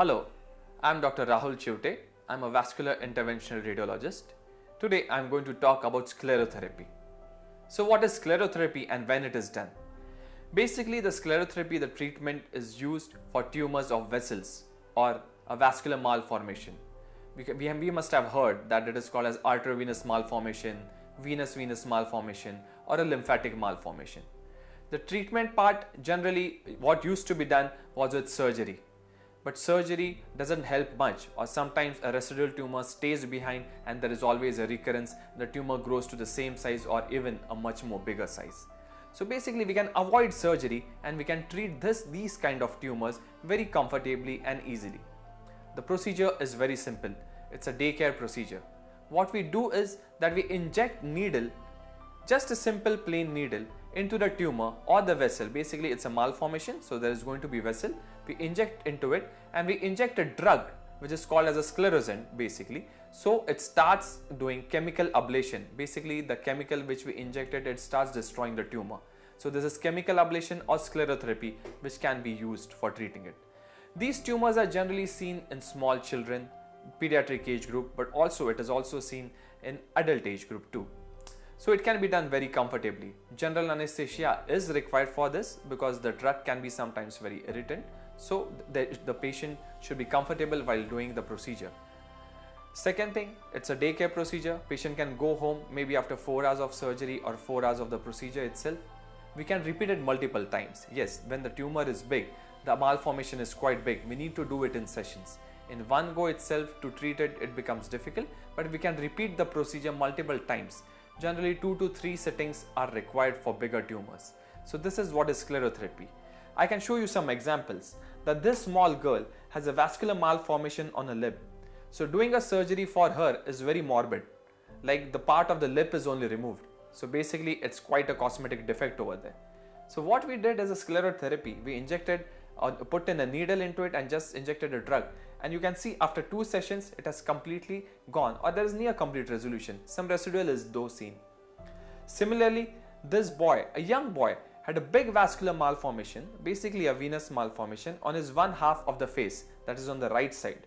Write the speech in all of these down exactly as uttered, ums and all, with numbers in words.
Hello, I'm Doctor Rahul Chivate. I'm a vascular interventional radiologist. Today I'm going to talk about sclerotherapy. So what is sclerotherapy and when it is done? Basically, the sclerotherapy, the treatment is used for tumors of vessels or a vascular malformation. We must have heard that it is called as arteriovenous malformation, venous-venous malformation, or a lymphatic malformation. The treatment part, generally what used to be done was with surgery. But surgery doesn't help much, or sometimes a residual tumor stays behind and there is always a recurrence. The tumor grows to the same size or even a much more bigger size. So basically we can avoid surgery and we can treat this these kind of tumors very comfortably and easily. The procedure is very simple. It's a daycare procedure. What we do is that we inject needle, just a simple plain needle, into the tumor or the vessel. Basically it's a malformation, so there is going to be vessel. We inject into it and we inject a drug which is called as a sclerosant basically. So it starts doing chemical ablation. Basically the chemical which we injected, it starts destroying the tumor. So this is chemical ablation or sclerotherapy which can be used for treating it. These tumors are generally seen in small children, pediatric age group, but also it is also seen in adult age group too. So it can be done very comfortably. General anesthesia is required for this because the drug can be sometimes very irritant. So the, the patient should be comfortable while doing the procedure. Second thing, it's a daycare procedure. Patient can go home maybe after four hours of surgery or four hours of the procedure itself. We can repeat it multiple times. Yes, when the tumor is big, the malformation is quite big. We need to do it in sessions. In one go itself to treat it, it becomes difficult, but we can repeat the procedure multiple times. Generally two to three settings are required for bigger tumors. So this is what is sclerotherapy. I can show you some examples that this small girl has a vascular malformation on a lip. So doing a surgery for her is very morbid, like the part of the lip is only removed. So basically it's quite a cosmetic defect over there. So what we did is a sclerotherapy. We injected or put in a needle into it and just injected a drug. And you can see after two sessions it has completely gone, or there is near complete resolution. Some residual is though seen. Similarly, this boy, a young boy, had a big vascular malformation, basically a venous malformation, on his one half of the face, that is on the right side.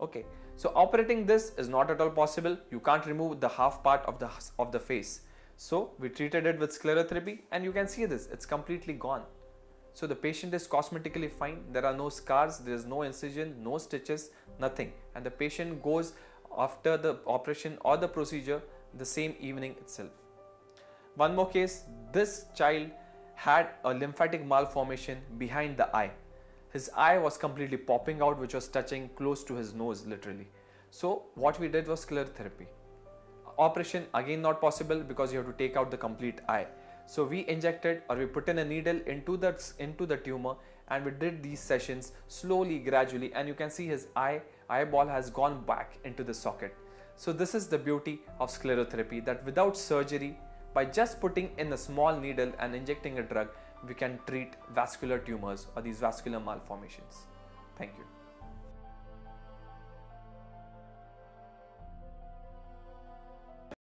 Okay, so operating this is not at all possible. You can't remove the half part of the, of the face. So we treated it with sclerotherapy and you can see this, it's completely gone. So the patient is cosmetically fine. There are no scars, there is no incision, no stitches, nothing. And the patient goes after the operation or the procedure the same evening itself. One more case, this child had a lymphatic malformation behind the eye. His eye was completely popping out, which was touching close to his nose literally. So what we did was sclerotherapy. Operation again not possible because you have to take out the complete eye. So we injected, or we put in a needle into the, into the tumor, and we did these sessions slowly, gradually, and you can see his eye, eyeball has gone back into the socket. So this is the beauty of sclerotherapy, that without surgery, by just putting in a small needle and injecting a drug, we can treat vascular tumors or these vascular malformations. Thank you.